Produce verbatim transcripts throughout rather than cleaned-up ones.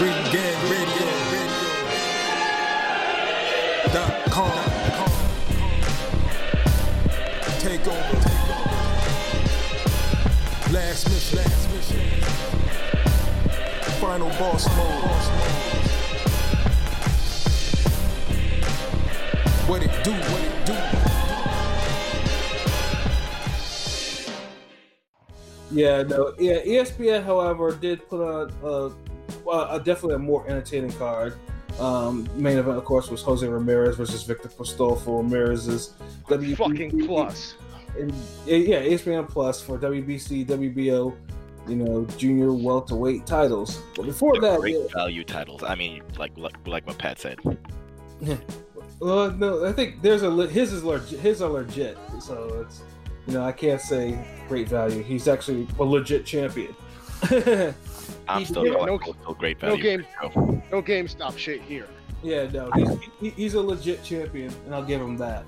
Ring Gang Radio. Dot com. Take over. Take over. Last mission. Last mission. Final boss mode. What it do, what it do. Yeah, no, yeah. E S P N, however, did put on a, a, a definitely a more entertaining card. Um, main event, of course, was Jose Ramirez versus Viktor Postol for Ramirez's W B C fucking plus. And, yeah, E S P N Plus for W B C, W B O, you know, junior welterweight titles. But before They're that, great yeah, value titles. I mean, like, like like what Pat said. Well, no, I think there's a his is legit, his are legit, so it's, you know, I can't say great value. He's actually a legit champion. I'm still yeah, no, no great value. No game, no, no game stop shit here. Yeah, no, he's, he, he's a legit champion, and I'll give him that.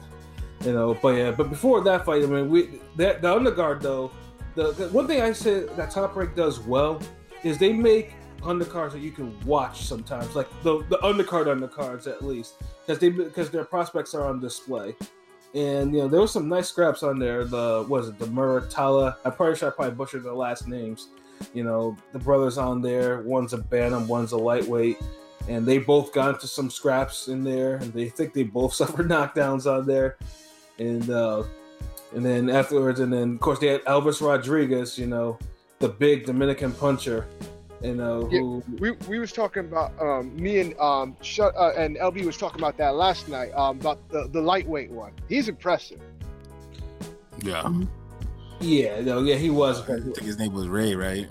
You know, but yeah, but before that fight, I mean, we that the undercard though, the, the one thing I said that Top Rank does well is they make undercards that you can watch sometimes, like the the undercard undercards at least, because they because their prospects are on display, and you know there was some nice scraps on there. The was it the Muratala? I probably should I probably butchered their last names. You know the brothers on there. One's a bantam, one's a lightweight, and they both got into some scraps in there. And they think they both suffered knockdowns on there, and uh, and then afterwards, and then of course they had Elvis Rodriguez. You know, the big Dominican puncher. And, uh, who... yeah, we we was talking about um, me and um Sh- uh, and L B was talking about that last night um, about the, the lightweight one. He's impressive. Yeah. Yeah. No. Yeah. He was. I think his name was Ray, right?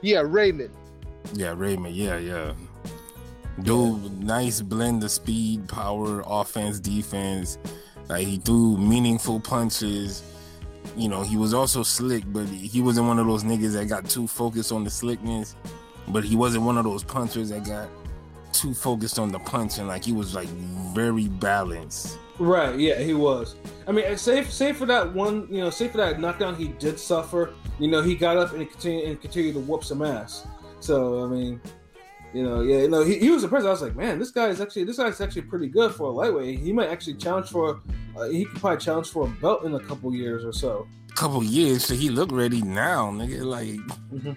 Yeah, Raymond. Yeah, Raymond. Yeah, yeah. Dude, nice blend of speed, power, offense, defense. Like he threw meaningful punches. You know, he was also slick, but he wasn't one of those niggas that got too focused on the slickness. But he wasn't one of those punchers that got too focused on the punch, and like he was like very balanced. Right? Yeah, he was. I mean, save save for that one, you know, save for that knockdown, he did suffer. You know, he got up and continued and continued to whoop some ass. So I mean, you know, yeah, no, he, he was impressed. I was like, man, this guy is actually this guy's actually pretty good for a lightweight. He might actually challenge for. Uh, he could probably challenge for a belt in a couple years or so. Couple years, so he look ready now, nigga. Like mm-hmm.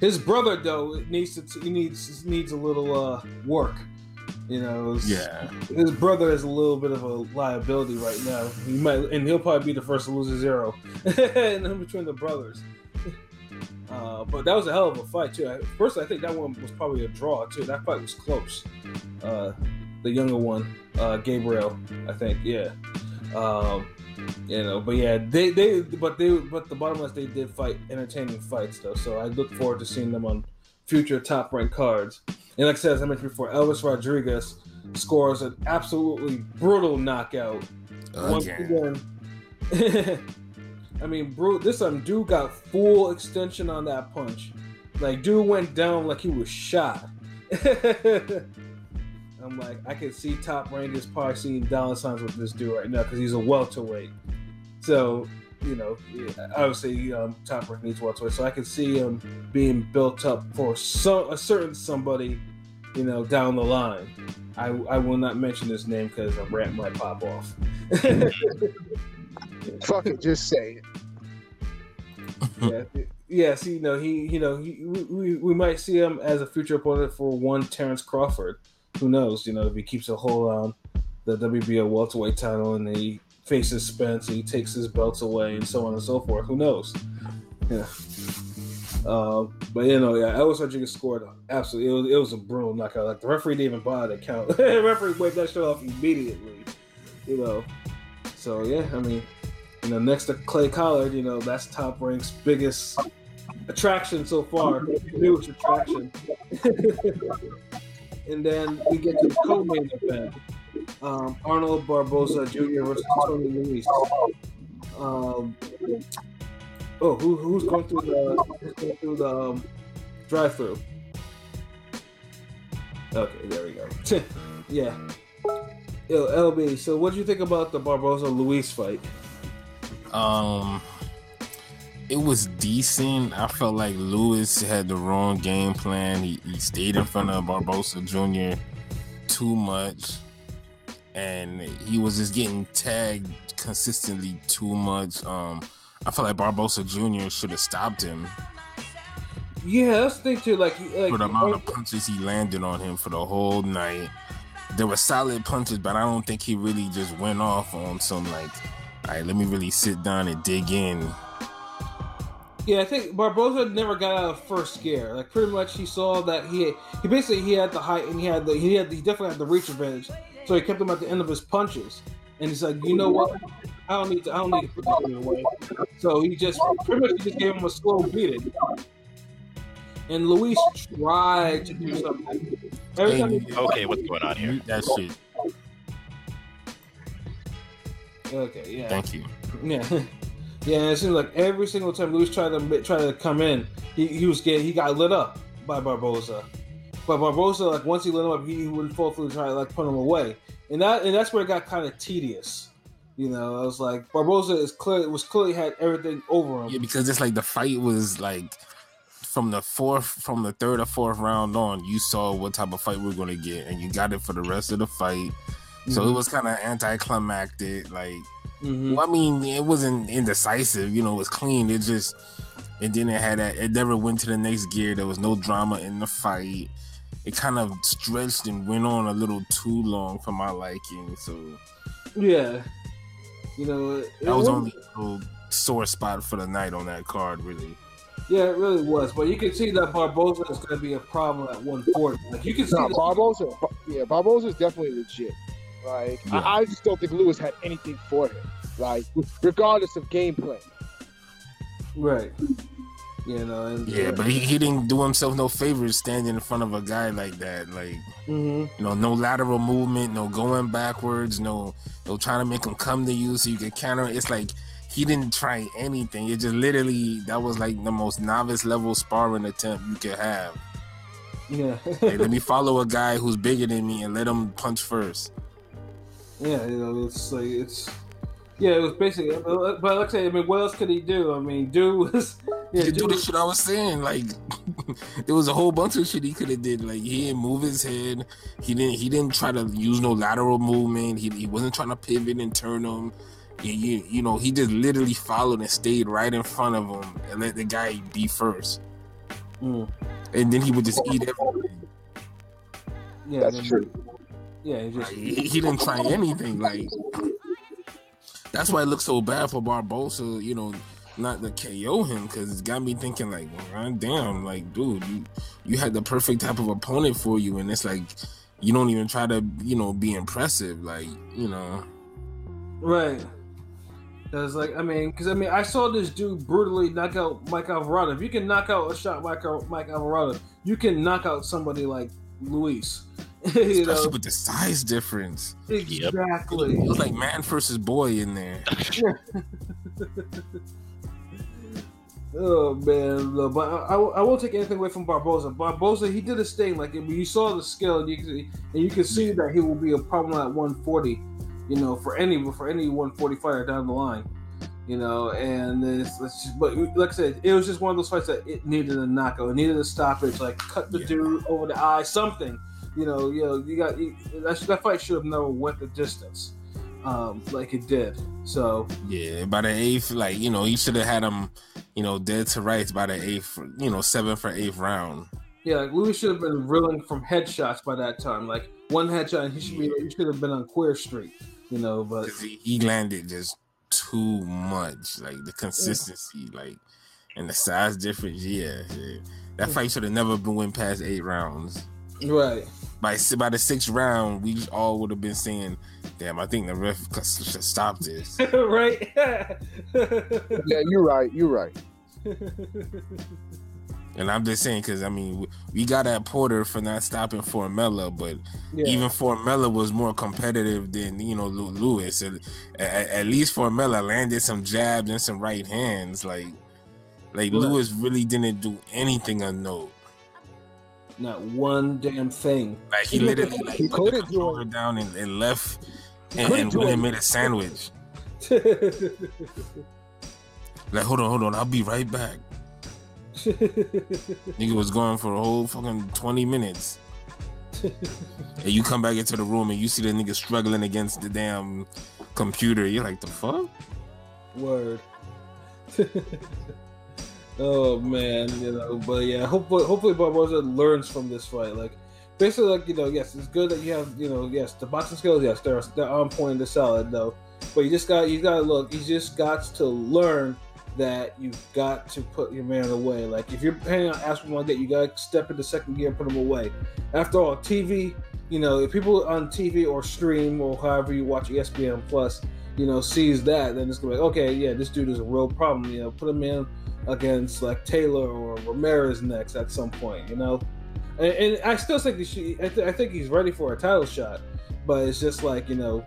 His brother though needs to t- he needs needs a little uh, work, you know. His, yeah, his brother is a little bit of a liability right now. He might, and he'll probably be the first to lose a zero in between the brothers. Uh, but that was a hell of a fight too. First, I think that one was probably a draw too. That fight was close. Uh, the younger one, uh, Gabriel, I think, yeah. Um, you know, but yeah, they, they, but they, but the bottom line is they did fight entertaining fights though. So I look forward to seeing them on future Top Rank cards. And like I said, as I mentioned before, Elvis Rodriguez scores an absolutely brutal knockout. Okay. Once again, I mean, bro, this time dude got full extension on that punch. Like dude went down like he was shot. I'm like, I can see Top Rangers probably seeing dollar signs with this dude right now because he's a welterweight. So, you know, yeah, obviously um, Top Rank needs welterweight. So I can see him being built up for some, a certain somebody, you know, down the line. I, I will not mention his name because a rant might pop off. Fucking just say it. Yeah. Yes, you know, he, you know, he, we, we might see him as a future opponent for one Terrence Crawford. Who knows, you know, if he keeps a hold on the W B O welterweight title and he faces Spence and he takes his belts away and so on and so forth. Who knows? Yeah. Uh, but, you know, yeah, Elvis Rodriguez scored absolutely. It was, it was a brutal knockout. Like, the referee didn't even bother to count. The referee wiped that shit off immediately, you know. So, yeah, I mean, you know, next to Clay Collard, you know, that's Top Rank's biggest attraction so far. Huge attraction. And then we get to the co-main event, um, Arnold Barboza Junior versus Tony Luis. Um, oh, who, who's going through the who's going through the um, drive-through? Okay, there we go. Yeah. Yo, L B. So, what do you think about the Barboza Luis fight? Um, it was decent. I felt like Luis had the wrong game plan. He, he stayed in front of Barboza Junior too much, and he was just getting tagged consistently too much. Um, I felt like Barboza Junior should have stopped him. Yeah, that's the thing too. Like, like for the amount of punches he landed on him for the whole night, there were solid punches, but I don't think he really just went off on some like, all right, let me really sit down and dig in. Yeah, I think Barboza never got out of the first scare. Like, pretty much, he saw that he he basically he had the height and he had the he had the, he definitely had the reach advantage, so he kept him at the end of his punches. And he's like, you know what? I don't need to I don't need to put that in the way. So he just pretty much just gave him a slow beating. And Luis tried to do something. Every time he- okay, what's going on here? That shit. Okay, yeah. Thank you. Yeah, yeah. And it seems like every single time Luis tried to try to come in, he, he was getting he got lit up by Barboza. But Barboza, like once he lit him up, he, he wouldn't fall through to try to like put him away, and that and that's where it got kind of tedious. You know, I was like, Barboza is clear was clearly had everything over him. Yeah, because it's like the fight was like. From the fourth, from the third or fourth round on, you saw what type of fight we we're going to get, and you got it for the rest of the fight. So mm-hmm. It was kind of anticlimactic. Like, mm-hmm. well, I mean, it wasn't indecisive. You know, it was clean. It just, it didn't have that. It never went to the next gear. There was no drama in the fight. It kind of stretched and went on a little too long for my liking. So, yeah, you know, it, that was, was only a little sore spot for the night on that card, really. Yeah, it really was, but you can see that Barboza is going to be a problem at one forty. Like you can see no, that- Barboza. Yeah, Barboza is definitely legit. Like yeah. I, I just don't think Luis had anything for him. Like regardless of gameplay. Right. You know. And, yeah, yeah, but he, he didn't do himself no favors standing in front of a guy like that. Like mm-hmm. you know, no lateral movement, no going backwards, no no trying to make him come to you so you can counter. It's like. He didn't try anything. It just literally, that was like the most novice level sparring attempt you could have. Yeah. Like, let me follow a guy who's bigger than me and let him punch first. Yeah, you know, it's like, it's, yeah, it was basically, but like I said, I mean, what else could he do? I mean, dude was, yeah, he could do the shit I was saying. Like, there was a whole bunch of shit he could have did. Like, he didn't move his head. He didn't, he didn't try to use no lateral movement. He, he wasn't trying to pivot and turn him. You, you, you know, he just literally followed and stayed right in front of him and let the guy be first. Mm. And then he would just eat everything. Yeah, that's then, true. Yeah, he, just... like, he, he didn't try anything. Like, that's why it looks so bad for Barboza, you know, not to K O him, because it's got me thinking, like, well, damn, like, dude, you, you had the perfect type of opponent for you, and it's like, you don't even try to, you know, be impressive. Like, you know. Right. Because, like, I mean, because, I mean, I saw this dude brutally knock out Mike Alvarado. If you can knock out a shot Mike, Mike Alvarado, you can knock out somebody like Luis. Especially know? With the size difference. Exactly. Yep. It was like man versus boy in there. Oh, man. But I, I, I won't take anything away from Barboza. Barboza, he did his thing. Like, you saw the skill, and you can, and you can see that he will be a problem at one forty. You know, for any for any one forty fighter down the line, you know, and it's, it's just, but like I said, it was just one of those fights that it needed a knockout, it needed a stoppage, like cut the yeah. dude over the eye, something, you know, you know, you got you, that, that fight should have never went the distance, um, like it did. So yeah, by the eighth, like you know, you should have had him, you know, dead to rights by the eighth, you know, seventh or eighth round. Yeah, like Luis should have been reeling from headshots by that time, like one headshot, and he should be, he should have been on Queer Street. You know, but he, he landed just too much, like the consistency, yeah. like and the size difference. Yeah, yeah. That fight should have never been went past eight rounds. Right. By by the sixth round, we all would have been saying, "Damn, I think the ref should stop this." Right. Yeah, you're right. You're right. And I'm just saying, because, I mean, we got at Porter for not stopping Formella, but yeah. even Formella was more competitive than, you know, Luis. At, at least Formella landed some jabs and some right hands. Like, like yeah. Luis really didn't do anything of note. Not one damn thing. Like, he literally like, he put the controller down and, and left and, and went and made a sandwich. Like, hold on, hold on, I'll be right back. Nigga was gone for a whole fucking twenty minutes. And you come back into the room and you see the nigga struggling against the damn computer. You're like, the fuck? Word. Oh man, you know, but yeah, hopefully, hopefully Barboza learns from this fight. Like, basically, like, you know, yes, it's good that you have, you know, yes, the boxing skills, yes, they're they're on point, they're solid though. But you just got, you got to look, you just got to learn that you've got to put your man away. Like, if you're hanging out asking one day, you got to step into second gear and put him away. After all, T V, you know, if people on T V or stream or however you watch E S P N Plus, you know, sees that, then it's going to be like, okay, yeah, this dude is a real problem. You know, put him in against, like, Taylor or Ramirez next at some point, you know? And, and I still think he should, I, th- I think he's ready for a title shot, but it's just like, you know,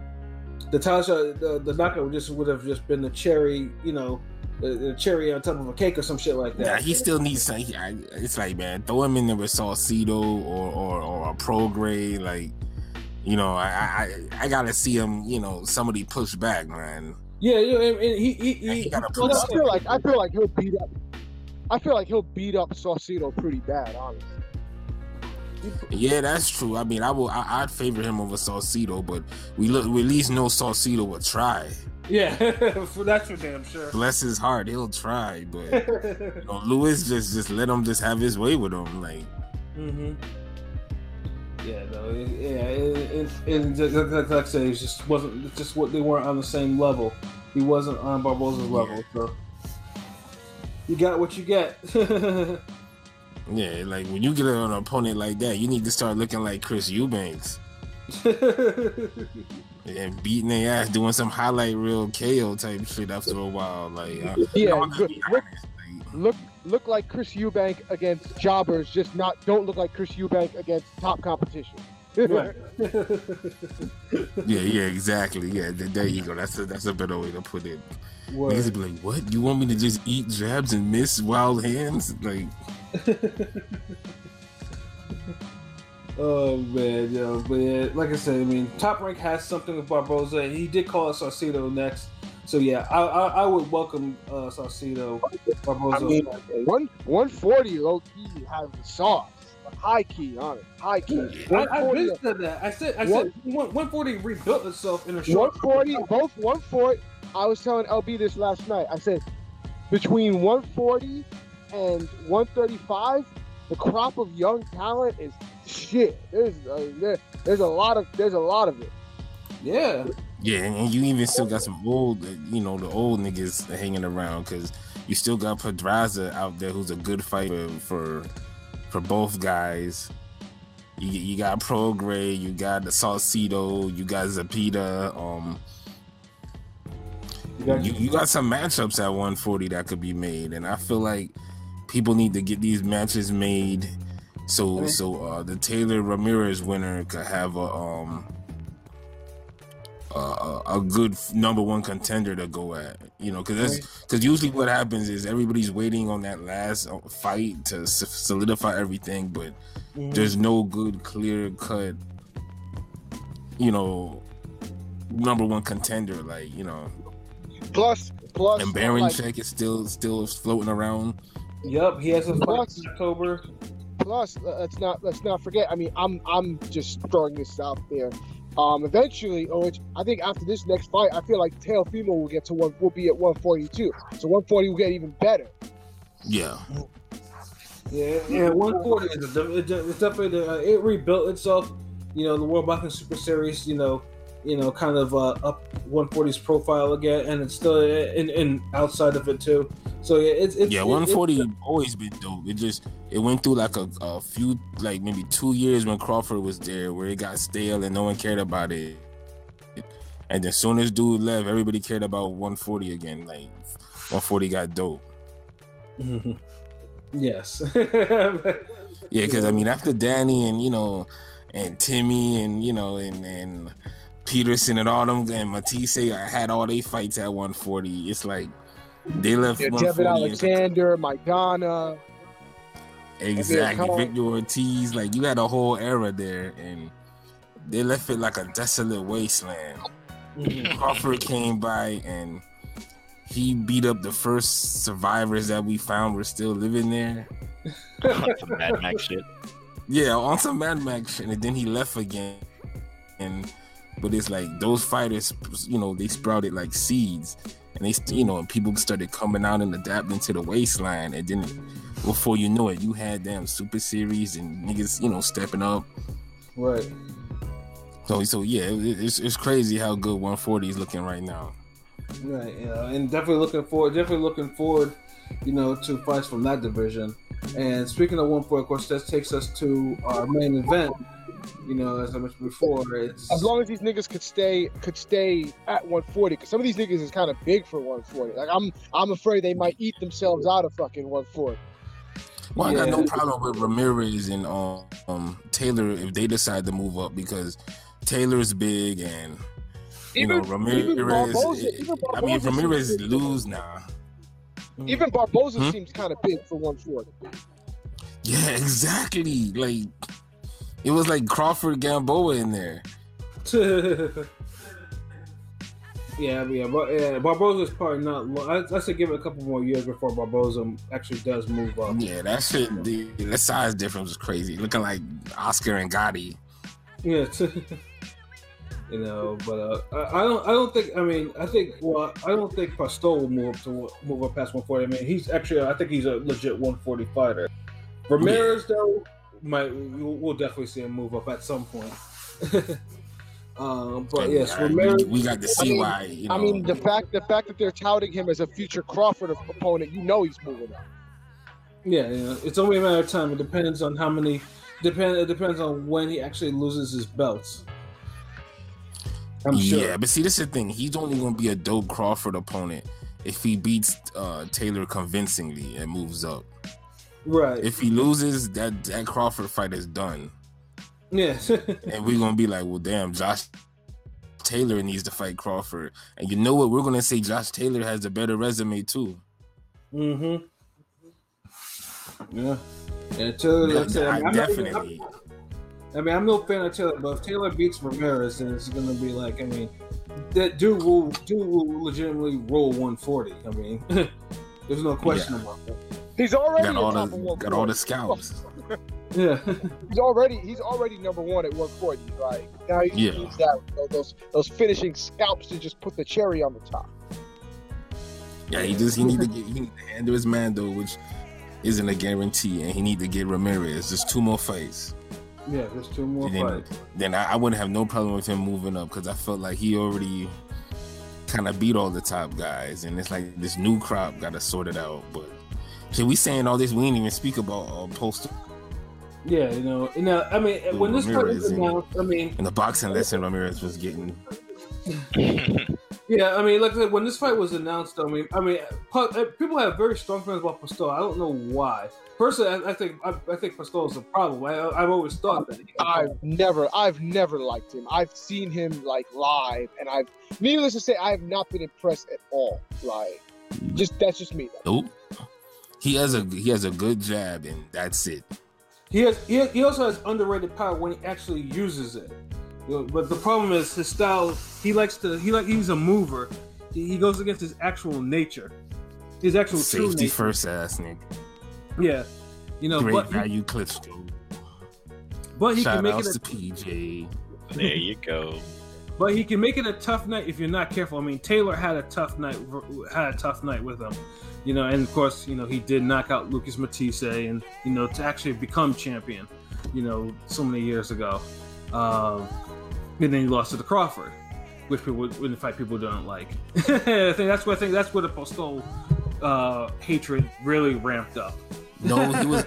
the title shot, the, the knockout just would have just been the cherry, you know, a cherry on top of a cake or some shit like that. Nah, he still needs something. It's like, man, throw him in there with Saucedo or, or, or a Prograis. Like, you know, I I, I got to see him, you know, somebody push back, man. Yeah, you know, and, and he... he, he, he gotta push I, feel like, I feel like he'll beat up... I feel like he'll beat up Saucedo pretty bad, honestly. Yeah, that's true. I mean, I will, I, I'd favor him over Saucedo, but we, look, we at least know Saucedo will try. Yeah, that's for damn sure. Bless his heart, he'll try, but you know, Luis just just let him just have his way with him, like. Mm-hmm. Yeah, no, it, yeah, and it, it, like I said, it just wasn't it's just what they weren't on the same level. He wasn't on Barboza's yeah. level, so you got what you get. Yeah, like when you get an opponent like that, you need to start looking like Chris Eubanks. And beating their ass, doing some highlight reel K O type shit after a while, like uh, yeah, look, like, look look like Chris Eubanks against jobbers, just not don't look like Chris Eubanks against top competition. Right. yeah, yeah, exactly. Yeah, there you go. That's a that's a better way to put it. Niggas be like, what? You want me to just eat jabs and miss wild hands? Like. Oh man, yo, but yeah, like I said, I mean, Top Rank has something with Barboza, and he did call us Saucedo next, so yeah, I I, I would welcome uh, Saucedo. Barboza. I mean, one one forty low key has the sauce, high key on it, high key. I, I mentioned that. I said I said one forty rebuilt itself in a short. One forty, both one forty. I was telling L B this last night. I said between one forty and one thirty five, the crop of young talent is. Shit, there's uh, there, there's a lot of there's a lot of it. Yeah. Yeah, and you even still got some old, you know, the old niggas hanging around because you still got Pedraza out there who's a good fighter for for both guys. You you got Prograis, you got the Saucedo, you got Zepeda. Um, you got, you, you got some matchups at one forty that could be made, and I feel like people need to get these matches made. So so uh, the Taylor Ramirez winner could have a um a, a good number one contender to go at, you know, because that's because usually what happens is everybody's waiting on that last fight to solidify everything, but mm-hmm. there's no good clear cut, you know, number one contender, like, you know. Plus plus and Baranchyk like- is still still floating around. Yep, he has a fight in October. Plus, let's not let's not forget. I mean, I'm I'm just throwing this out there. Um, eventually, or I think after this next fight, I feel like Teofimo will get to one. Will be at one forty-two. So one forty will get even better. Yeah. Yeah, yeah. one forty is it's definitely uh, it rebuilt itself. You know, the World Boxing Super Series. You know, you know, kind of uh, up one forty's profile again, and it's still in, in outside of it too. So yeah, it's, it's yeah. one forty it's, always been dope. It just it went through like a, a few, like maybe two years when Crawford was there, where it got stale and no one cared about it. And as soon as dude left, everybody cared about one forty again. Like one forty got dope. Mm-hmm. Yes. Yeah, because I mean, after Danny and you know, and Timmy and you know, and and Peterson and all them and Matisse had all they fights at one forty. It's like. They left yeah, Devin Alexander, Mike Donna. Exactly. Victor Ortiz. Like, you had a whole era there, and they left it like a desolate wasteland. Mm-hmm. Crawford came by, and he beat up the first survivors that we found were still living there. Some Mad Max shit. Yeah, on some Mad Max shit, and then he left again. And but it's like those fighters, you know, they sprouted like seeds, and they, you know, and people started coming out and adapting to the wasteland, and then before you know it, you had damn Super Series and niggas, you know, stepping up. Right. So, so yeah, it, it's it's crazy how good one forty is looking right now. Right, yeah, and definitely looking forward, definitely looking forward, you know, to fights from that division. And speaking of one forty, of course, that takes us to our main event. You know, as I mentioned before, it's as long as these niggas could stay could stay at one forty, because some of these niggas is kind of big for one forty. Like I'm I'm afraid they might eat themselves out of fucking one forty. Well, yeah. I got no problem with Ramirez and um, um Taylor if they decide to move up, because Taylor's big and you even, know Ramirez. Even Barboza, even Barboza I mean, Ramirez lose now. Even Barboza hmm? seems kind of big for one forty. Yeah, exactly. Like. It was like Crawford Gamboa in there. yeah, yeah, but yeah, Barboza's probably not. I, I should give it a couple more years before Barboza actually does move up. Yeah, that shit. The, the size difference was crazy. Looking like Oscar and Gotti. Yeah, you know, but uh, I, I don't. I don't think. I mean, I think. Well, I don't think Postol will move to move up past one forty. I mean, he's actually. I think he's a legit one forty fighter. Ramirez yeah. though. Might we'll definitely see him move up at some point. um, but and yes, I, Ramirez, we got to see I mean, why. You know. I mean, the fact the fact that they're touting him as a future Crawford opponent, you know, he's moving up. Yeah, yeah, it's only a matter of time. It depends on how many. Depend it depends on when he actually loses his belts. I'm sure. Yeah, but see, this is the thing. He's only going to be a dope Crawford opponent if he beats uh, Taylor convincingly and moves up. Right. If he loses, that, that Crawford fight is done. Yes. And we're gonna be like, well, damn, Josh Taylor needs to fight Crawford. And you know what? We're gonna say Josh Taylor has a better resume too. Mm-hmm. Yeah. And Taylor, yeah, Taylor I mean, I'm definitely. Even, I mean, I'm no fan of Taylor, but if Taylor beats Ramirez, then it's gonna be like, I mean, that dude will dude will legitimately roll one forty. I mean, there's no question yeah. about that. He's already got all, the, got all the scouts. yeah, he's already he's already number one at one forty. Like now he yeah. needs that you know, those those finishing scalps to just put the cherry on the top. Yeah, he just he need to get he need to handle his man though, which isn't a guarantee, and he need to get Ramirez. Just two more fights. Yeah, just two more then, fights. Then I, I wouldn't have no problem with him moving up because I felt like he already kind of beat all the top guys, and it's like this new crop got to sort it out, but. Shit, we saying all this, we didn't even speak about uh, Postol. Yeah, you know, you know, I mean, when Ramirez this fight was announced, I mean... And the boxing lesson Ramirez was getting. yeah, I mean, like I said, when this fight was announced, I mean, I mean, people have very strong feelings about Postol. I don't know why. Personally, I, I think I, I think Postol is a problem. I, I've always thought that. I've never, I've never liked him. I've seen him, like, live, and I've... Needless to say, I have not been impressed at all. Like, just, that's just me. Though. Nope. He has a he has a good jab, and that's it. He has he, he also has underrated power when he actually uses it. But the problem is his style. He likes to he like he's a mover. He, he goes against his actual nature. His actual safety true nature. First ass nigga. Yeah, you know. Great but value he, clips too. But he Shout can make it a, to P J. There you go. But he can make it a tough night if you're not careful. I mean, Taylor had a tough night had a tough night with him. You know, and of course, you know, he did knock out Lucas Matisse and, you know, to actually become champion, you know, so many years ago. Um, and then he lost to the Crawford, which people, in the fight people don't like. I think that's where I think that's where the Postol uh, hatred really ramped up. No, he was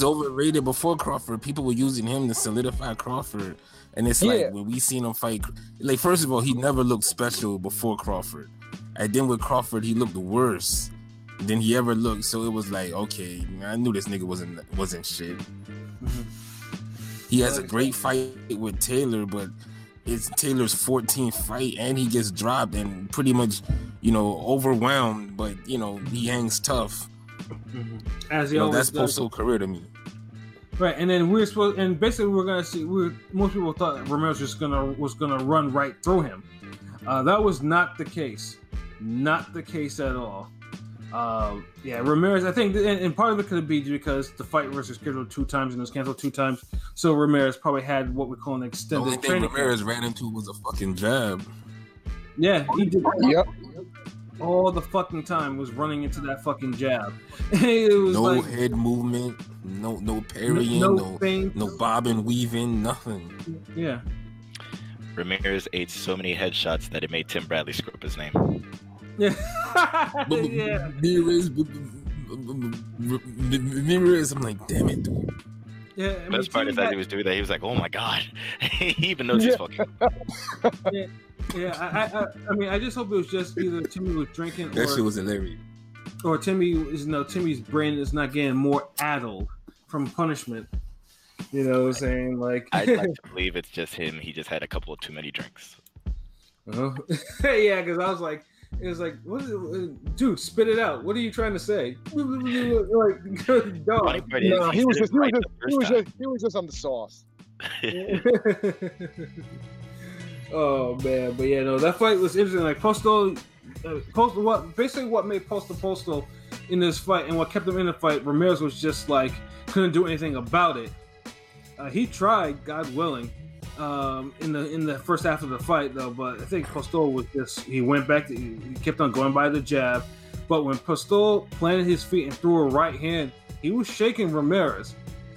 overrated before Crawford. People were using him to solidify Crawford. And it's yeah. like when we seen him fight, like, first of all, he never looked special before Crawford. And then with Crawford, he looked worse than he ever looked. So it was like, okay, I knew this nigga wasn't wasn't shit. Mm-hmm. He has a great fight with Taylor, but it's Taylor's fourteenth fight, and he gets dropped and pretty much, you know, overwhelmed. But you know, he hangs tough. Mm-hmm. As he you know, always that's Postol's career to me. Right, and then we were supposed, and basically we were gonna see. We were, most people thought that Ramirez was gonna was gonna run right through him. Uh, that was not the case. Not the case at all. Um, yeah, Ramirez, I think, and, and part of it could be because the fight was scheduled two times and it was canceled two times. So Ramirez probably had what we call an extended training. The only thing Ramirez camp. ran into was a fucking jab. Yeah, he did. Yep. All the fucking time was running into that fucking jab. It was no like, head movement, no no parrying, no no, no bobbing, weaving, nothing. Yeah. Ramirez ate so many headshots that it made Tim Bradley screw up his name. Yeah. yeah. Ramirez, Ramirez, I'm like, damn it, dude. Yeah, I mean, best part is that he was doing that. He was like, "Oh my god," he even knows he's fucking. Yeah, yeah. I, I, I mean, I just hope it was just either Timmy was drinking. That or, shit was hilarious. Or Timmy is no Timmy's brain is not getting more addled from punishment. You know what I'm saying? Like, I'd like to believe it's just him. He just had a couple of too many drinks. Oh, yeah, because I was like. It was like, what is it? Dude, spit it out. What are you trying to say? Like, good dog. No, he was just, he was just, he was just on the sauce. Oh man, but yeah, no, that fight was interesting. Like Postol, uh, Postol, what basically what made Postol Postol in this fight and what kept him in the fight, Ramirez was just like couldn't do anything about it. Uh, he tried, God willing. Um, in the in the first half of the fight, though, but I think Postol was just he went back to he, he kept on going by the jab, but when Postol planted his feet and threw a right hand, he was shaking Ramirez.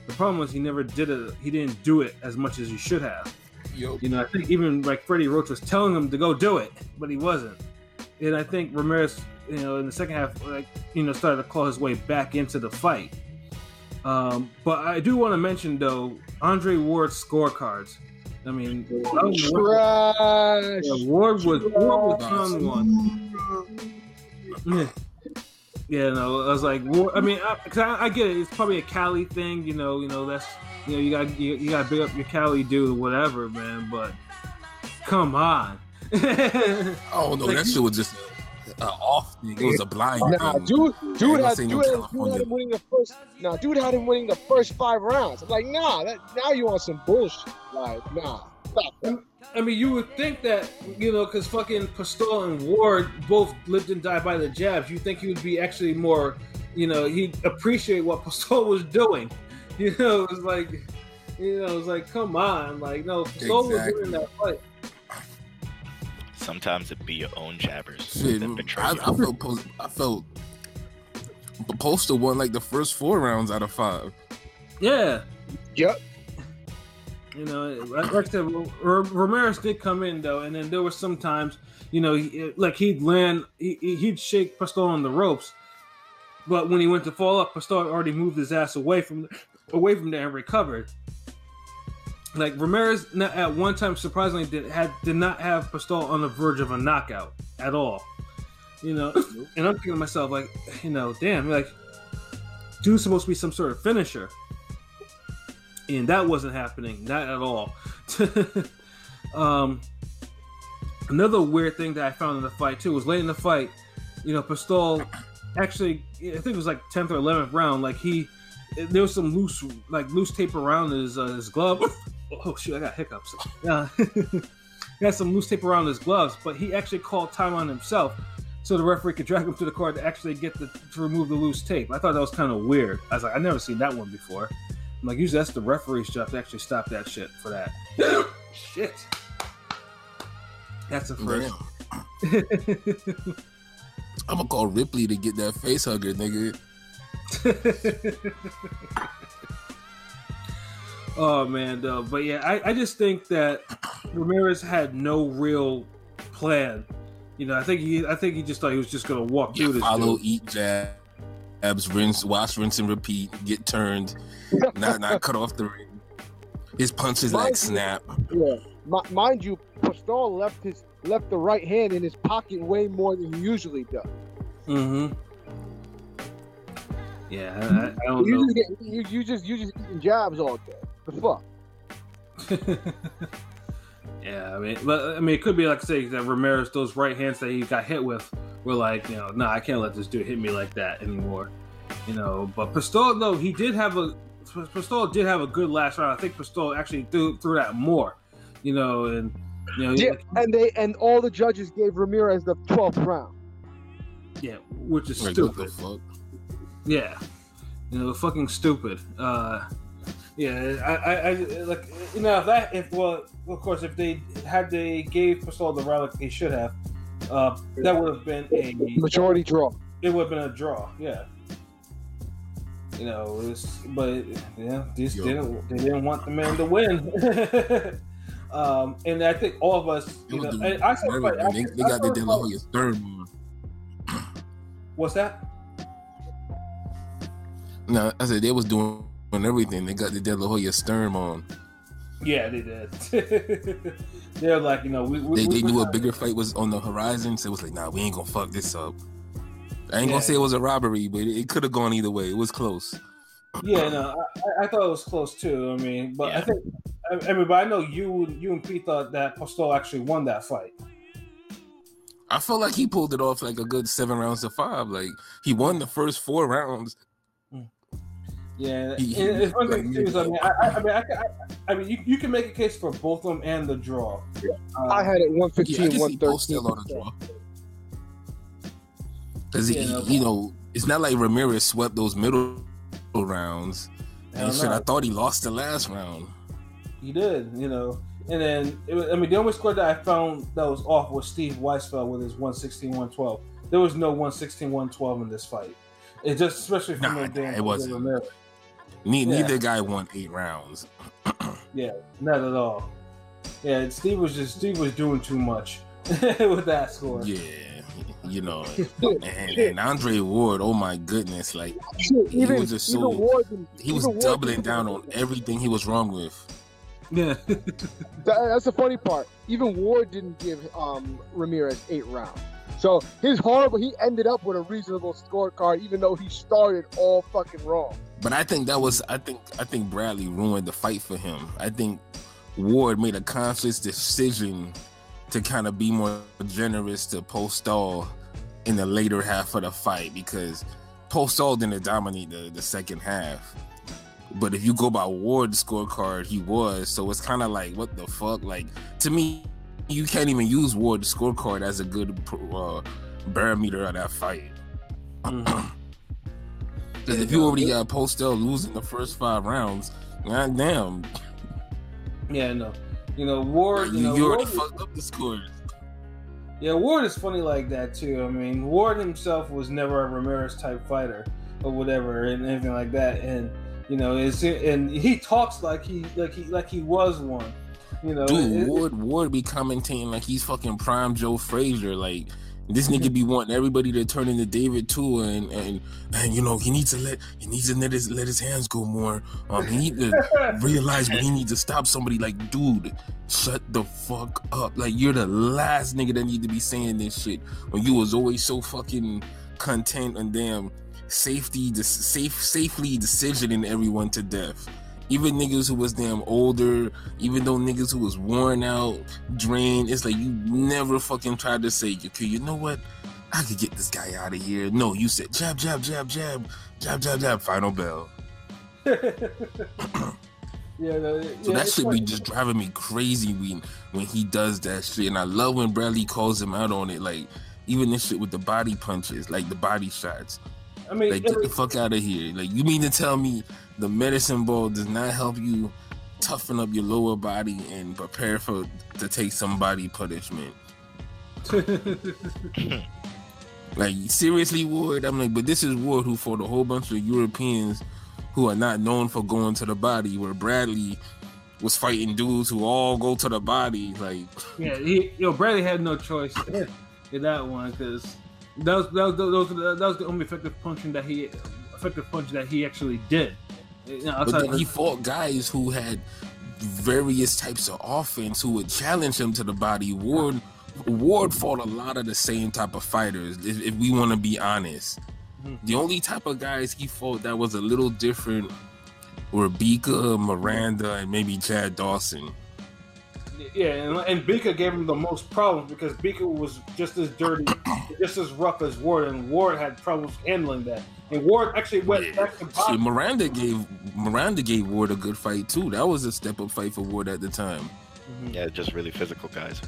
The problem was he never did it. He didn't do it as much as he should have. Yep. You know, I think even like Freddie Roach was telling him to go do it, but he wasn't. And I think Ramirez, you know, in the second half, like you know, started to claw his way back into the fight. Um, but I do want to mention though, Andre Ward's scorecards. I mean, Ward, yeah, Ward was Ward was on one. Yeah, yeah. No, I was like, Ward, I mean, I, cause I, I get it. It's probably a Cali thing, you know. You know, that's you know, you got you, you got to big up your Cali dude, or whatever, man. But come on. Oh no, like, that shit was just an off thing. It was a blind nah, thing. Dude, dude, had, dude, had, dude had him winning the first. Nah, dude had him winning the first five rounds. I'm like, nah, that, now you on some bullshit. Like, nah, stop that. I mean, you would think that, you know, because fucking Postol and Ward both lived and died by the jabs. You think he would be actually more, you know, he'd appreciate what Postol was doing. You know, it was like, you know, it was like, come on. Like, no, Postol exactly. was doing that fight. Sometimes it'd be your own jabbers. Shit, I, I felt, post, I felt Postol won like the first four rounds out of five. Yeah. Yep. You know, like I said, Ramirez did come in though, and then there were some times, you know, he, like he'd land, he, he'd shake Postol on the ropes, but when he went to fall up, Postol already moved his ass away from away from there and recovered. Like Ramirez, not, at one time, surprisingly, did had did not have Postol on the verge of a knockout at all. You know, and I'm thinking to myself, like, you know, damn, like, dude's supposed to be some sort of finisher. And that wasn't happening, not at all. um, another weird thing that I found in the fight too was late in the fight, you know, Postol actually, I think it was like tenth or eleventh round. Like he, there was some loose, like loose tape around his uh, his glove. Oh shoot, I got hiccups. Uh, he had some loose tape around his gloves, but he actually called time on himself, so the referee could drag him to the card to actually get the to remove the loose tape. I thought that was kind of weird. I was like, I've never seen that one before. I'm like, usually that's the referee's job to actually stop that shit for that. Shit. That's a first. I'm going to call Ripley to get that face hugger, nigga. Oh, man, though. But yeah, I, I just think that Ramirez had no real plan. You know, I think he I think he just thought he was just going to walk yeah, through this. Follow, dude. Eat, jab. Abs, rinse, wash, rinse, and repeat. Get turned, not not cut off the ring. His punches mind like snap. You, yeah, M- mind you, Postol left his left the right hand in his pocket way more than he usually does. Mm-hmm. Yeah, I, I don't you know. Just get, you, you just you just eating jabs all day. The fuck. Yeah, I mean, but, I mean, it could be like say that Ramirez, those right hands that he got hit with. We're like, you know, nah, I can't let this dude hit me like that anymore, you know. But Postol, though, he did have a Postol did have a good last round. I think Postol actually threw threw that more, you know. And You know, yeah, like, and they and all the judges gave Ramirez the twelfth round. Yeah, which is like, stupid. What the fuck? Yeah, you know, fucking stupid. Uh, yeah, I, I, I, like, you know, if that, if well, of course, if they had they gave Postol the round like they should have, uh, that would have been a majority draw. It would have been a draw. Yeah. You know, it's, but yeah, these didn't, they didn't want the man to win. um, and I think all of us, you know, the, and I said, like, I, they, they I got the deadline on his third one. What's that? No, I said they was doing everything. They got the De La Hoya Stern on. Yeah, they did. They're like, you know, we, we, they, we, they knew a bigger fight was on the horizon, so it was like, nah, we ain't gonna fuck this up. I ain't yeah. gonna say it was a robbery, but it, it could have gone either way. It was close. Yeah, no, I, I thought it was close too. I mean, but yeah. I think everybody, I know you, you and Pete thought that Postol actually won that fight. I felt like he pulled it off like a good seven rounds to five. Like he won the first four rounds. Yeah, he, and it's one thing too. I mean, I, I mean, I, I, I mean, you, you can make a case for both of them and the draw. Yeah. Um, I had it one fifteen, yeah, one thirteen on the draw. Because, yeah, no, you know, it's not like Ramirez swept those middle rounds. And shit, I thought he lost the last round. He did, you know. And then, it was, I mean, the only score that I found that was off was Steve Weisfeld with his one sixteen one twelve. There was no one sixteen one twelve in this fight. It just, especially for nah, nah, it wasn't. Ramirez. Ne- yeah. Neither guy won eight rounds. Yeah, not at all. Yeah, Steve was just, Steve was doing too much with that score. Yeah. You know, and, and Andre Ward, oh my goodness, like even, he was just so Ward, he was doubling Ward, down on everything he was wrong with. Yeah, that, that's the funny part. Even Ward didn't give um, Ramirez eight rounds, so his horrible. He ended up with a reasonable scorecard, even though he started all fucking wrong. But I think that was, I think, I think Bradley ruined the fight for him. I think Ward made a conscious decision to kind of be more generous to Postol in the later half of the fight, because Postol didn't dominate the, the second half. But if you go by Ward's scorecard, he was. So it's kind of like, what the fuck? Like, to me, you can't even use Ward's scorecard as a good uh, barometer of that fight. Because if you already got Postol losing the first five rounds, goddamn. Yeah, no. You know, Ward. You, you know, already Ward, fucked up the scores. Yeah, Ward is funny like that too. I mean, Ward himself was never a Ramirez type fighter or whatever, and anything like that. And you know, it's, and he talks like he like he like he was one. You know, dude, it, Ward it, Ward be commentating like he's fucking prime Joe Frazier. Like this nigga be wanting everybody to turn into David Tua, and and and you know he needs to let he needs to let his let his hands go more. Um, he needs to realize when he needs to stop somebody. Like, dude, shut the fuck up! Like, you're the last nigga that need to be saying this shit. When you was always so fucking content and damn safety, de- safe safely decisioning everyone to death. Even niggas who was damn older, even though niggas who was worn out, drained, it's like you never fucking tried to say, okay, you know what? I could get this guy out of here. No, you said jab, jab, jab, jab, jab, jab, jab, final bell. yeah, no, yeah, so that shit funny. Be just driving me crazy when, when he does that shit. And I love when Bradley calls him out on it. Like, even this shit with the body punches, like the body shots. I mean, like, get the fuck out of here. Like, you mean to tell me the medicine ball does not help you toughen up your lower body and prepare for to take somebody punishment? Like, seriously, Ward? I'm like, but this is Ward who fought a whole bunch of Europeans who are not known for going to the body, where Bradley was fighting dudes who all go to the body. Like, yeah, he, yo, Bradley had no choice in that one, because That was, that, was, that, was, that was the only effective punching that he effective punch that he actually did. You know, but then he fought guys who had various types of offense who would challenge him to the body. Ward Ward fought a lot of the same type of fighters, if, if we want to be honest. Mm-hmm. The only type of guys he fought that was a little different were Bika, Miranda, and maybe Chad Dawson. Yeah, and, and Bika gave him the most problems, because Bika was just as dirty, just as rough as Ward, and Ward had problems handling that. And Ward actually went yeah. back to boxing. Miranda gave Miranda gave Ward a good fight too. That was a step up fight for Ward at the time. Mm-hmm. Yeah, just really physical guys.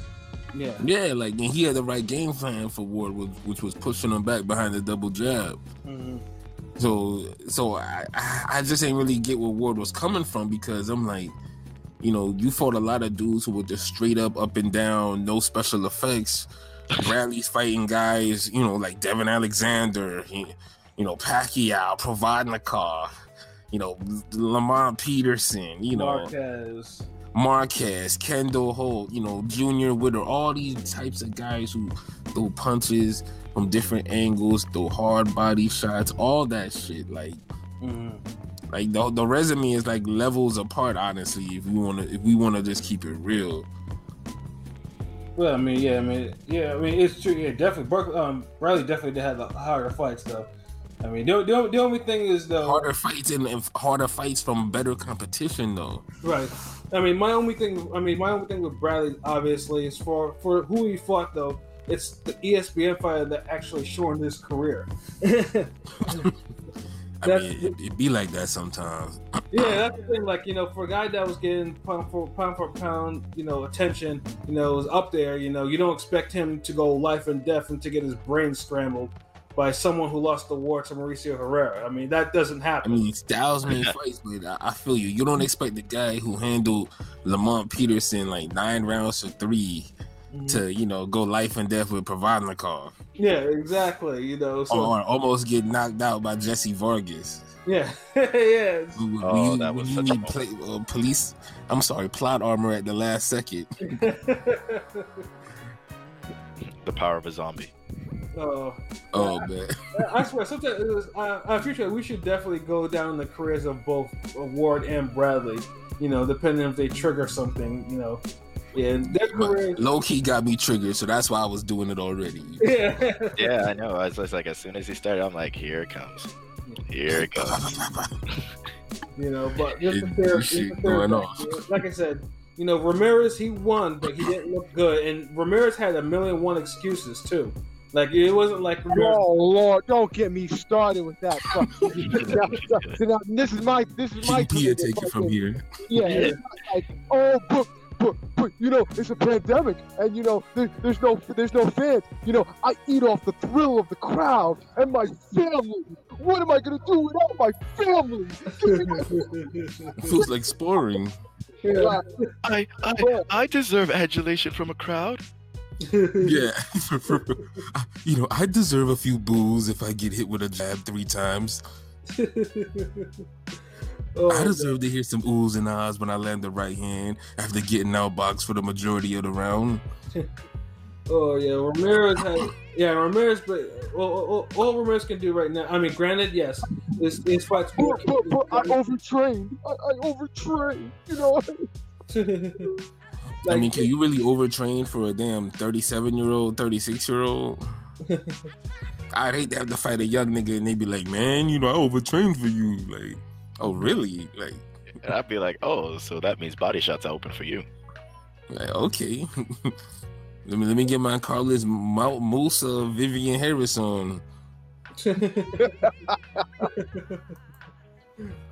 Yeah, yeah, like, and he had the right game plan for Ward, which was pushing him back behind the double jab. Mm-hmm. So, so I, I just ain't really get where Ward was coming from, because I'm like, you know, you fought a lot of dudes who were just straight up, up and down, no special effects. Bradley's fighting guys, you know, like Devin Alexander, he, you know, Pacquiao, Provodnikov, you know, Lamont Peterson, you know, Marquez, Marquez, Kendall Holt, you know, Junior Witter, all these types of guys who throw punches from different angles, throw hard body shots, all that shit. Like, mm-hmm. like the the resume is like levels apart. Honestly, if we wanna, if we wanna just keep it real. Well, I mean, yeah, I mean, yeah, I mean, it's true. Yeah, definitely. Bar- um, Bradley definitely had the harder fights, though. I mean, the, the, the only thing is, though, harder fights and, and harder fights from better competition, though. Right. I mean, my only thing. I mean, my only thing with Bradley, obviously, is for for who he fought, though. It's the E S P N fighter that actually shortened his career. I that's, mean, it, it be like that sometimes. Yeah, that's the thing. Like, you know, for a guy that was getting pound for pound for pound, you know, attention, you know, was up there. You know, you don't expect him to go life and death and to get his brain scrambled by someone who lost the war to Mauricio Herrera. I mean, that doesn't happen. I mean, styles mean fights, but I, I feel you. You don't expect the guy who handled Lamont Peterson like nine rounds to three. Mm-hmm. To, you know, go life and death with Provodnikov. Yeah, exactly. You know, so. Or almost get knocked out by Jesse Vargas. Yeah, yeah. We, oh, we, that was such a play, uh, police. I'm sorry, plot armor at the last second. The power of a zombie. Oh, oh I, man! I, I swear, sometimes it was. Uh, I appreciate. We should definitely go down the careers of both Ward and Bradley. You know, depending on if they trigger something. You know. Yeah, low key got me triggered, so that's why I was doing it already. Yeah, yeah, I know. I was, I was like, as soon as he started, I'm like, here it comes, here it comes. You know, but just it, fair, shit going on. Like I said, you know, Ramirez, he won, but he didn't look good, and Ramirez had a million one excuses too. Like, it wasn't like Ramirez. Oh Lord, don't get me started with that. now, now, this is my, this is my. G P A, take it from here. Yeah, yeah. Like, oh, book. But, but you know, it's a pandemic, and you know, there, there's no there's no fans. You know, I eat off the thrill of the crowd and my family. What am I gonna do without my family? Feels like sparring. Yeah. I I I deserve adulation from a crowd. Yeah, you know, I deserve a few boos if I get hit with a jab three times. Oh, I deserve to hear some oohs and ahs when I land the right hand after getting out boxed for the majority of the round. Oh yeah, Ramirez had yeah Ramirez, but all, all, all Ramirez can do right now. I mean, granted, yes, this this fight's. But, but, but I overtrained. I, I overtrained. You know. Like, I mean, can you really overtrain for a damn thirty-seven year old, thirty-six year old? I'd hate to have to fight a young nigga and they be like, man, you know, I overtrained for you, like. Oh really? Like, and I'd be like, oh, so that means body shots are open for you. Like, okay, let me let me get my Carlos Mount Musa, Vivian Harris on.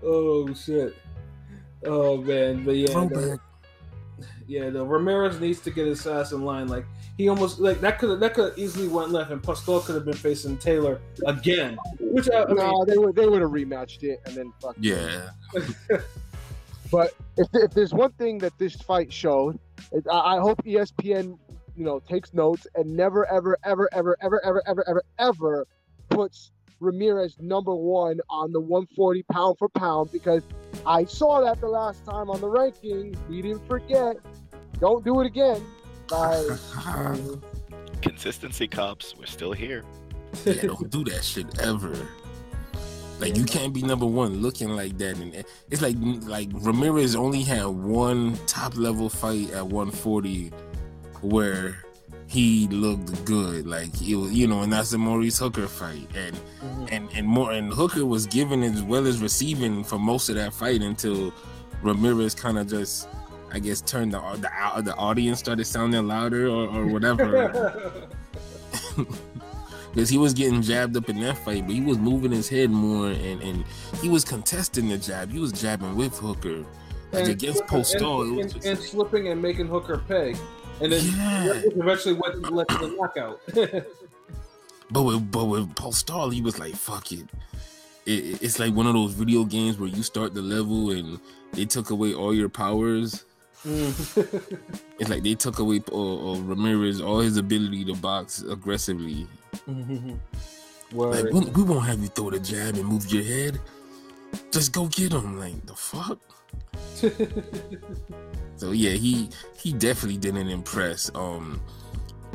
Oh shit! Oh man, but yeah, the, yeah. The Ramirez needs to get his ass in line. Like he almost like that could that could easily went left, and Postol could have been facing Taylor again. Which I, I mean, no, they would they would have rematched it and then fuck yeah. But if, if there's one thing that this fight showed, it, I, I hope E S P N, you know, takes notes and never ever ever ever ever ever ever ever ever puts Ramirez number one on the one forty pound for pound, because I saw that the last time on the rankings. We didn't forget. Don't do it again. Like, consistency cops, we're still here. Yeah, don't do that shit ever. Like, you can't be number one looking like that. And it's like like Ramirez only had one top level fight at one forty where he looked good. Like, it was, you know, and that's the Maurice Hooker fight. And mm-hmm. and and more and Hooker was giving as well as receiving for most of that fight until Ramirez kind of just, I guess, turned the the the audience started sounding louder or, or whatever. Because he was getting jabbed up in that fight, but he was moving his head more, and, and he was contesting the jab. He was jabbing with Hooker. and against Postol, and, and, and, and slipping and making Hooker pay, and then yeah. eventually went left to the knockout. But with but with Postol, he was like, "Fuck it." It, it's like one of those video games where you start the level and they took away all your powers. Mm. It's like they took away uh, uh, Ramirez, all his ability to box aggressively. Mm-hmm. Like, we, we won't have you throw the jab and move your head. Just go get him. Like, the fuck? So, yeah, he he definitely didn't impress. Um,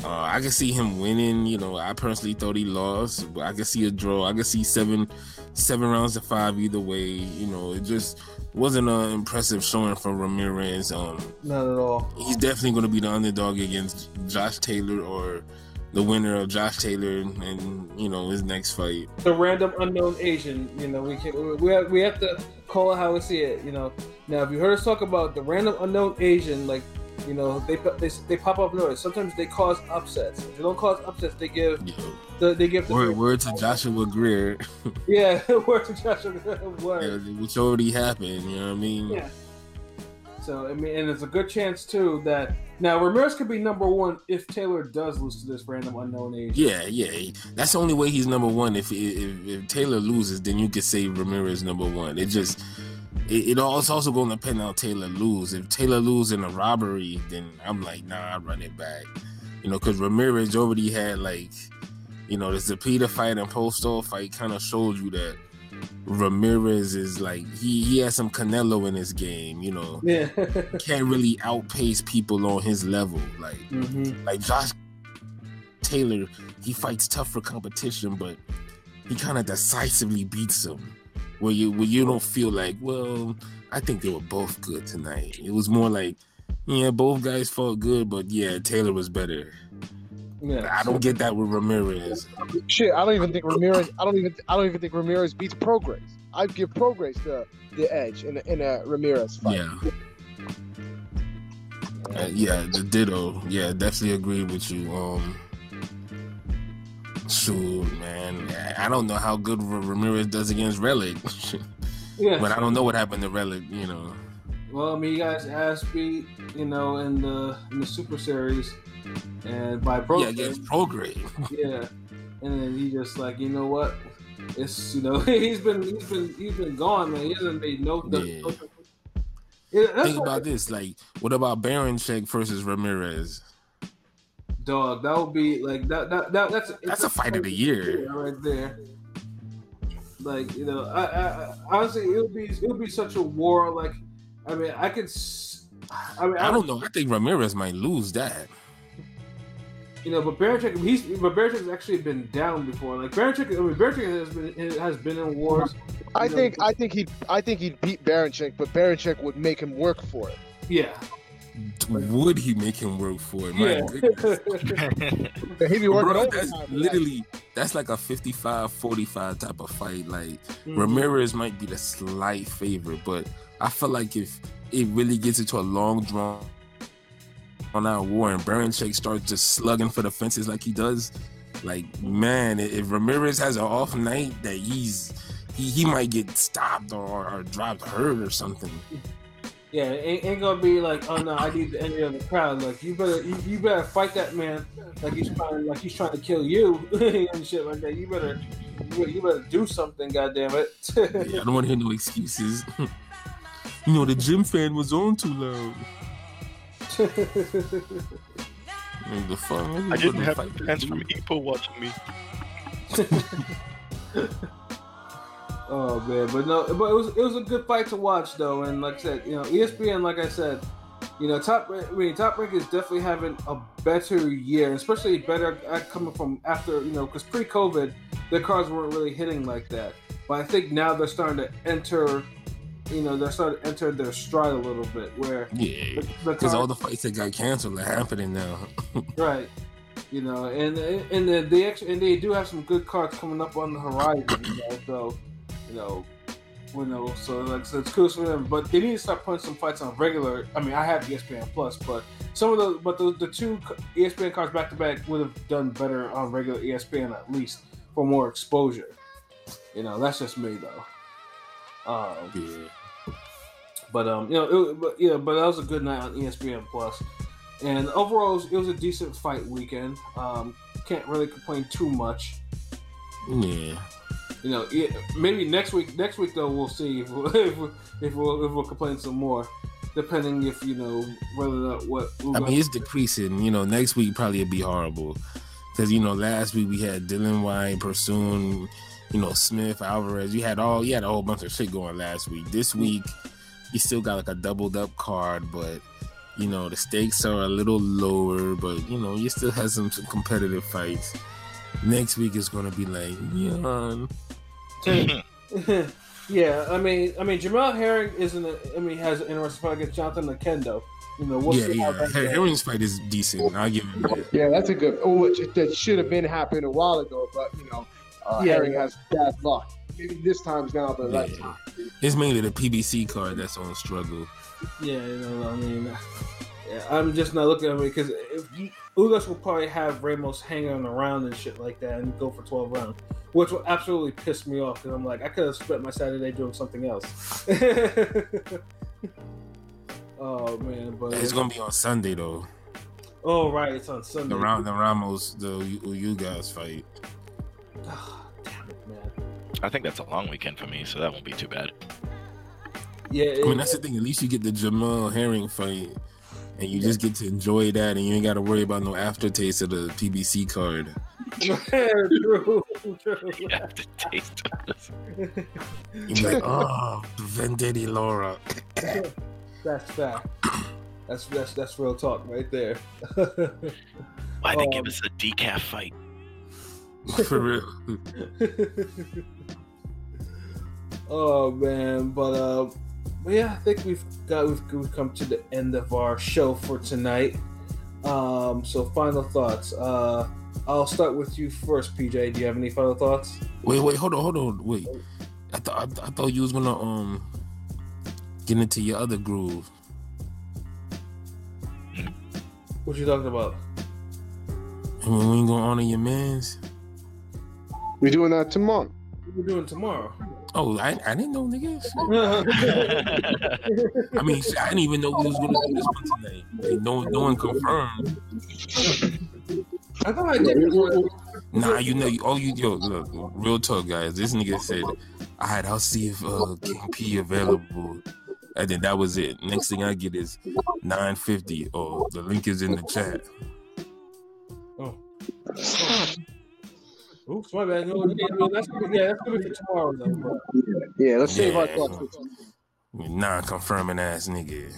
uh, I can see him winning. You know, I personally thought he lost. But I can see a draw. I can see seven... Seven rounds to five either way. You know, it just wasn't an impressive showing for Ramirez. Um, Not at all. He's definitely going to be the underdog against Josh Taylor or the winner of Josh Taylor and, you know, his next fight. The random unknown Asian, you know, we can, we have, we have to call it how we see it, you know. Now, if you heard us talk about the random unknown Asian, like, you know, they they, they pop up noise. Sometimes they cause upsets. If they don't cause upsets, they give yeah. the, they give the word, word to Joshua Greer. Yeah, word to Joshua Greer. Yeah, which already happened, you know what I mean? Yeah. So I mean, and it's a good chance too that now Ramirez could be number one if Taylor does lose to this random unknown agent. Yeah, yeah, that's the only way he's number one. If if, if Taylor loses, then you could say Ramirez number one. It just. It, it all, it's also going to depend on Taylor lose. If Taylor lose in a robbery, then I'm like, nah, I run it back. You know, because Ramirez already had, like, you know, the Zepeda fight and Postol fight kind of showed you that Ramirez is like, he, he has some Canelo in his game, you know. Yeah. Can't really outpace people on his level. Like, mm-hmm. like Josh Taylor, he fights tougher competition, but he kind of decisively beats him. Where you where you don't feel like, well, I think they were both good tonight. It was more like, yeah, both guys fought good, but yeah, Taylor was better. Yeah, I don't get that with Ramirez. Shit, I don't even think Ramirez. I don't even. I don't even think Ramirez beats Prograis. I'd give Prograis the the edge in a, in a Ramirez fight. Yeah. Uh, yeah, the ditto. Yeah, definitely agree with you. Um. Shoot, man, I don't know how good Ramirez does against Relic. Yeah, but I don't know what happened to Relic, you know. Well, I mean, you guys ass beat, you know, in the in the Super Series, and by Prograis. Yeah, against Prograis. Yeah, and then he just like, you know what? It's you know he's been he's been he's been gone, man. He hasn't made no. Yeah. no yeah, Think about it. This, like, what about Baranchyk versus Ramirez? Dog, that would be like that. That, that that's that's a fight of the year right there. Like, you know, I, I honestly it would be it would be such a war. Like, I mean, I could. I mean, I, I don't know. I think Ramirez might lose that. You know, but Baranchyk, he's but Baranchyk actually been down before. Like Baranchyk, I mean, Baranchyk has been has been in wars. I know, think I think he I think he'd beat Baranchyk, but Baranchyk would make him work for it. Yeah. Would he make him work for it? My yeah. goodness. He'd be working Bro, that's literally, that's like a fifty-five forty-five type of fight. Like, mm-hmm. Ramirez might be the slight favorite, but I feel like if it really gets into a long drawn on our war and Baranchyk starts just slugging for the fences like he does, like, man, if Ramirez has an off night, that he's he, he might get stopped or, or dropped hurt or something. Yeah, it ain't, ain't gonna be like, oh no, I need the energy of the crowd. Like, you better, you, you better fight that man. Like he's trying, like he's trying to kill you and shit like that. You better, you better do something, goddamn it. Yeah, I don't want to hear no excuses. You know, the gym fan was on too loud. The fuck? I didn't have fans from Ipoh watching me. Oh man, but no, but it was it was a good fight to watch though, and like I said, you know, E S P N, like I said, you know, top I mean, Top Rank is definitely having a better year, especially better at coming from after, you know, because pre-COVID their cards weren't really hitting like that, but I think now they're starting to enter, you know, they're starting to enter their stride a little bit where yeah, because all the fights that got canceled are happening now, right? You know, and and the, they actually and they do have some good cards coming up on the horizon, you know, so. You know, you know, so like so it's cool for them, but they need to start putting some fights on regular. I mean, I have E S P N Plus, but some of the but the, the two E S P N cards back to back would have done better on regular E S P N at least for more exposure. You know, that's just me though. Um, yeah. But um, you know, it, but, yeah, but that was a good night on E S P N Plus, and overall it was, it was a decent fight weekend. Um, can't really complain too much. Yeah. You know, it, maybe next week. Next week though, we'll see if we'll, if, we'll, if we'll if we'll complain some more, depending if you know whether or not what. I mean, it's decreasing. You know, next week probably it'd be horrible, because you know last week we had Dylan White, Pursoon, you know Smith, Alvarez. You had all you had a whole bunch of shit going last week. This week, you still got like a doubled up card, but you know the stakes are a little lower. But you know you still have some, some competitive fights. Next week is gonna be like, yeah. yeah, I mean, I mean, Jamal Herring isn't. A, I mean, has an interesting fight against Jonathan Nakendo. You know, we'll yeah, see yeah. How that Herring's fight is decent. I'll give him that. Yeah, that's a good. Oh, it, that should have been happening a while ago, but you know, uh, yeah. Herring has bad luck. Maybe this time's now the right yeah. time. It's mainly the P B C card that's on struggle. Yeah, you know, I mean, yeah, I'm just not looking at it because Ugas will probably have Ramos hanging around and shit like that and go for twelve rounds, which will absolutely piss me off because I'm like, I could have spent my Saturday doing something else. Oh, man. But it's going to be on Sunday, though. Oh, right. It's on Sunday. The, Ram- the Ramos, the Ugas fight. Oh, damn it, man. I think that's a long weekend for me, so that won't be too bad. Yeah. It, I mean, that's the thing. At least you get the Jamal Herring fight. And you just get to enjoy that, and you ain't got to worry about no aftertaste of the P B C card. True, true. The aftertaste of this. You're like, oh, Vendetti Laura. That's fact. That's that's that's real talk right there. Why they um, give us a decaf fight? For real. Oh man, but uh. But yeah, I think we've got we've, we've come to the end of our show for tonight. Um, so final thoughts. Uh, I'll start with you first, P J. Do you have any final thoughts? Wait, wait, hold on, hold on, wait. I thought I, I thought you was gonna um get into your other groove. What you talking about? I mean, we ain't gonna honor your mans. We're doing that tomorrow. We're doing tomorrow. Oh, I, I didn't know, nigga. I mean, I didn't even know we was gonna do this one tonight. Like, no, no one confirmed. I thought I did. Nah, you know, all you yo, look, real talk, guys. This nigga said, "All right, I'll see if uh, King P available," and then that was it. Next thing I get is nine fifty. Oh, the link is in the chat. Oh. oh. Oops, my bad. No, yeah, no, that's, yeah, that's gonna be for tomorrow, though, bro. Yeah, let's save yeah. our thoughts. Non-confirming ass nigga.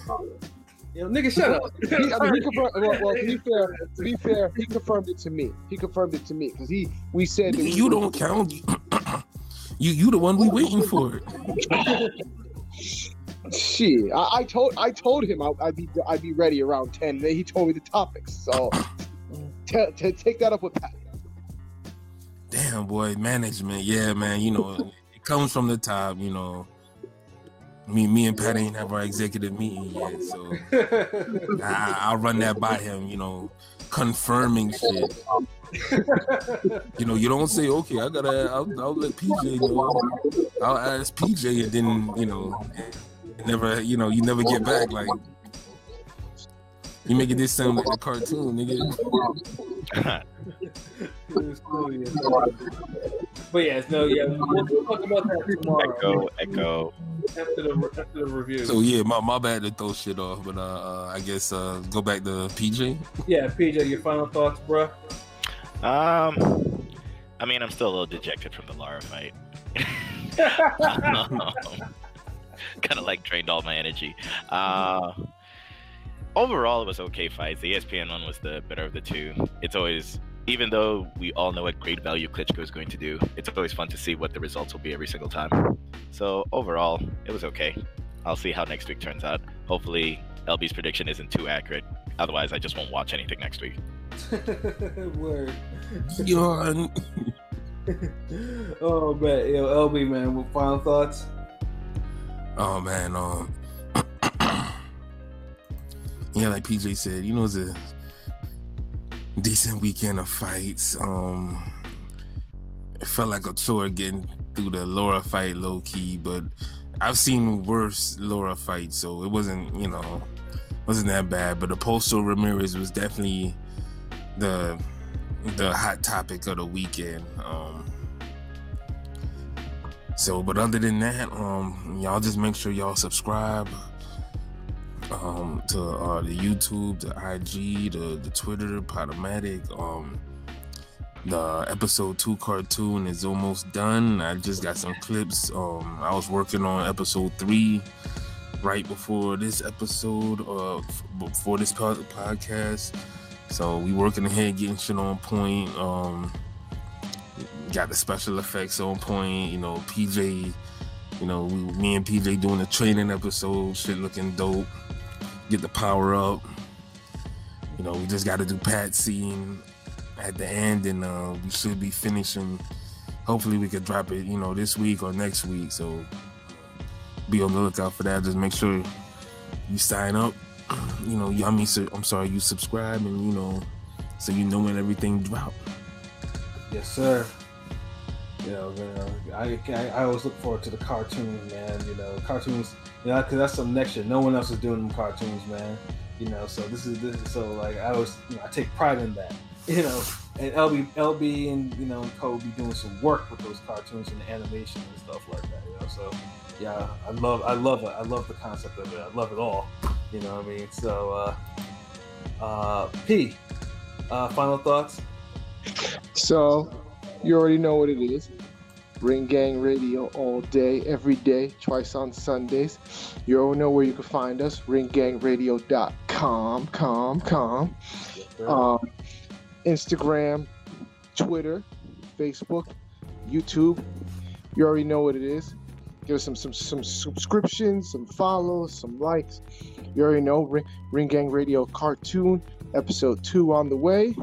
Yo, nigga, shut up. he, I mean, he confirmed, well, well, to be fair, to be fair, he confirmed it to me. He confirmed it to me because he, we said that you we don't count. you, you the one we waiting for. Shit, I, I told, I told him I, I'd be, I'd be ready around ten. Then he told me the topics, so t- t- take that up with Pat. Damn, boy, management. Yeah, man, you know, it comes from the top, you know. Me me and Pat ain't have our executive meeting yet, so I, I'll run that by him, you know, confirming shit. You know, you don't say, okay, I gotta, I'll, I'll let P J go. I'll ask P J and then, you know, never, you know, you never get back. Like, you making this sound like a cartoon, nigga. But yeah, no, yeah, we'll talk about that tomorrow. Echo, echo. After the after the review. So yeah, my my bad to throw shit off, but uh, I guess uh, go back to P J. Yeah, P J, your final thoughts, bro. Um, I mean, I'm still a little dejected from the Lara fight. um, kind of like drained all my energy. Uh. Overall, it was okay fights. The E S P N one was the better of the two. It's always, even though we all know what great value Klitschko is going to do, it's always fun to see what the results will be every single time. So overall, it was okay. I'll see how next week turns out. Hopefully, L B's prediction isn't too accurate. Otherwise, I just won't watch anything next week. Word. Yawn. Oh, man. Yo, L B, man, with final thoughts? Oh, man, um... Yeah, like P J said, you know, it's a decent weekend of fights. Um, it felt like a chore getting through the Laura fight low key, but I've seen worse Laura fights, so it wasn't, you know, wasn't that bad. But the Postol Ramirez was definitely the the hot topic of the weekend. Um, so, but other than that, um, y'all just make sure y'all subscribe um, to uh, the YouTube, the I G, the, the Twitter, Podomatic. Um, the episode two cartoon is almost done. I just got some clips. Um, I was working on episode three right before this episode, uh, before this podcast. So we working ahead, getting shit on point. Um, got the special effects on point. You know, P J, you know, we, me and P J doing a training episode. Shit looking dope. Get the power up. You know, we just got to do Pat scene at the end, and uh, we should be finishing. Hopefully we could drop it, you know, this week or next week. So be on the lookout for that. Just make sure you sign up. You know, I mean, I'm sorry, you subscribe, and you know, so you know when everything drops. Yes, sir. You know, I, I I always look forward to the cartoons, man. You know, cartoons. You know, because that's some next year. No one else is doing them cartoons, man. You know, so this is this is so like I always, you know, I take pride in that. You know, and L B, L B, and you know, Kobe doing some work with those cartoons and the animation and stuff like that. You know, so yeah, I love, I love it. I love the concept of it. I love it all. You know what I mean? So, uh, uh, P, uh, final thoughts. So, you already know what it is. Ring Gang Radio all day, every day, twice on Sundays. You already know where you can find us. ring gang radio dot com, com, com. Um, Instagram, Twitter, Facebook, YouTube. You already know what it is. Give us some some some subscriptions, some follows, some likes. You already know. Ring, Ring Gang Radio Cartoon episode two on the way.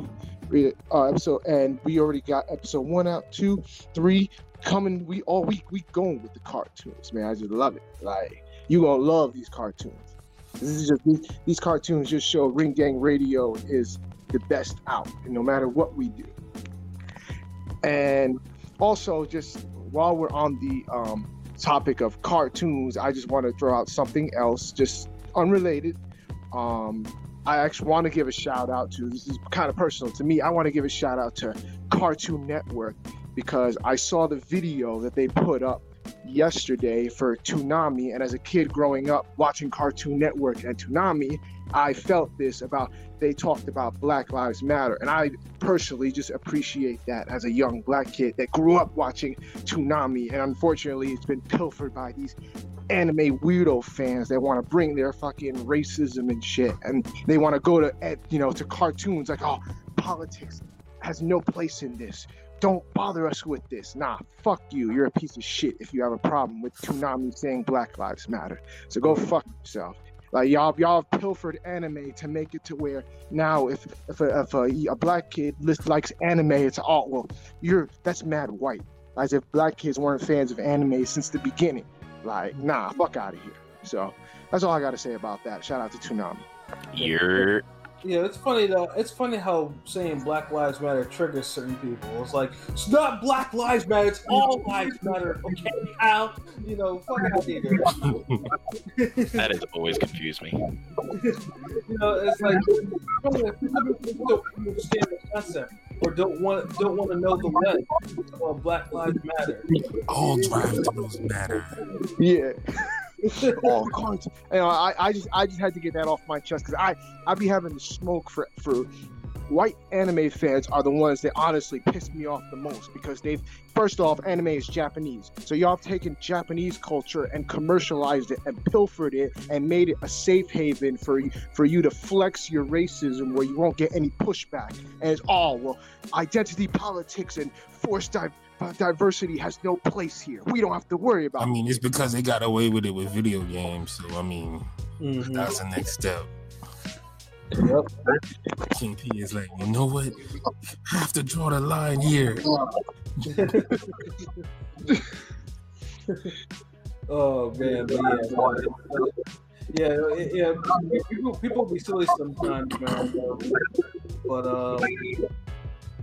Uh, episode and we already got episode one out, two, three coming. We all week we going with the cartoons, man. I just love it. Like you gonna love these cartoons. This is just these, these cartoons just show Ring Gang Radio is the best out, and no matter what we do. And also, just while we're on the um, topic of cartoons, I just want to throw out something else, just unrelated. Um, I actually want to give a shout out to, this is kind of personal to me, I want to give a shout out to Cartoon Network, because I saw the video that they put up yesterday for Toonami, and as a kid growing up watching Cartoon Network and Toonami, I felt this about, they talked about Black Lives Matter, and I personally just appreciate that as a young black kid that grew up watching Toonami, and unfortunately it's been pilfered by these anime weirdo fans that want to bring their fucking racism and shit, and they want to go to, you know, to cartoons like, oh, politics has no place in this, don't bother us with this. Nah, fuck you. You're a piece of shit if you have a problem with Toonami saying Black Lives Matter. So go fuck yourself. Like y'all, y'all have pilfered anime to make it to where now if if a, if a, a black kid likes anime, it's all, oh, well, you're that's mad white. As if black kids weren't fans of anime since the beginning. Like nah, fuck out of here. So that's all I gotta say about that. Shout out to Toonami. You're. Yeah, it's funny though. It's funny how saying Black Lives Matter triggers certain people. It's like, it's not Black Lives Matter, it's all lives matter. Okay, how? You know, fuck out of here. That has always confused me. You know, it's like people don't understand the concept or don't want don't want to know the what about Black Lives Matter. All drive-thrus matter. Yeah. All kinds. You know, I, I just I just had to get that off my chest because I I be having to smoke for for white anime fans are the ones that honestly piss me off the most, because they've, first off, anime is Japanese, so y'all have taken Japanese culture and commercialized it and pilfered it and made it a safe haven for for you to flex your racism where you won't get any pushback. And it's all, well, identity politics and forced diversity. Uh, diversity has no place here. We don't have to worry about it. I mean, it's because they got away with it with video games. So, I mean, mm-hmm. That's the next step. Yep. King P is like, you know what? I have to draw the line here. Oh, man. But yeah, yeah, yeah. People, people be silly sometimes, man. But, um...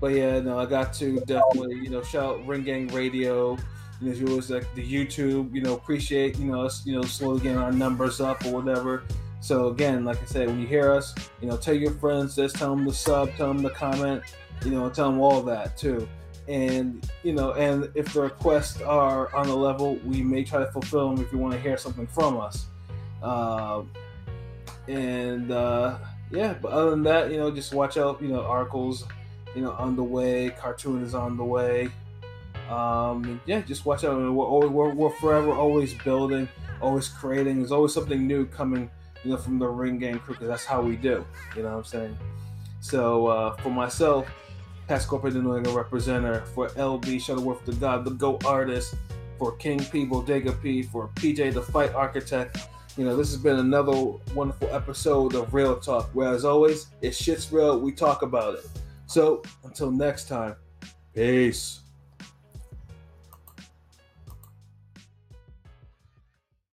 But yeah, no, I got to definitely, you know, shout out Ring Gang Radio, And as you always like the YouTube, you know, appreciate, you know, us, you know, slowly getting our numbers up or whatever. So again, like I said, when you hear us, you know, tell your friends this, tell them to sub, tell them to comment, you know, tell them all that too. And, you know, and if the requests are on the level, we may try to fulfill them if you want to hear something from us. Uh, and, uh, yeah, but other than that, you know, just watch out, you know, articles, you know, on the way, cartoon is on the way. Um, yeah, just watch out. We're, always, we're, we're forever always building, always creating. There's always something new coming, you know, from the Ring Gang crew, because that's how we do, you know what I'm saying? So, uh, for myself, past corporate New England representative, for L B, Shuttleworth the God, the Go Artist, for King P, Bodega P, for P J, the Fight Architect. You know, this has been another wonderful episode of Real Talk, where as always, it's shit's real, we talk about it. So, until next time, peace.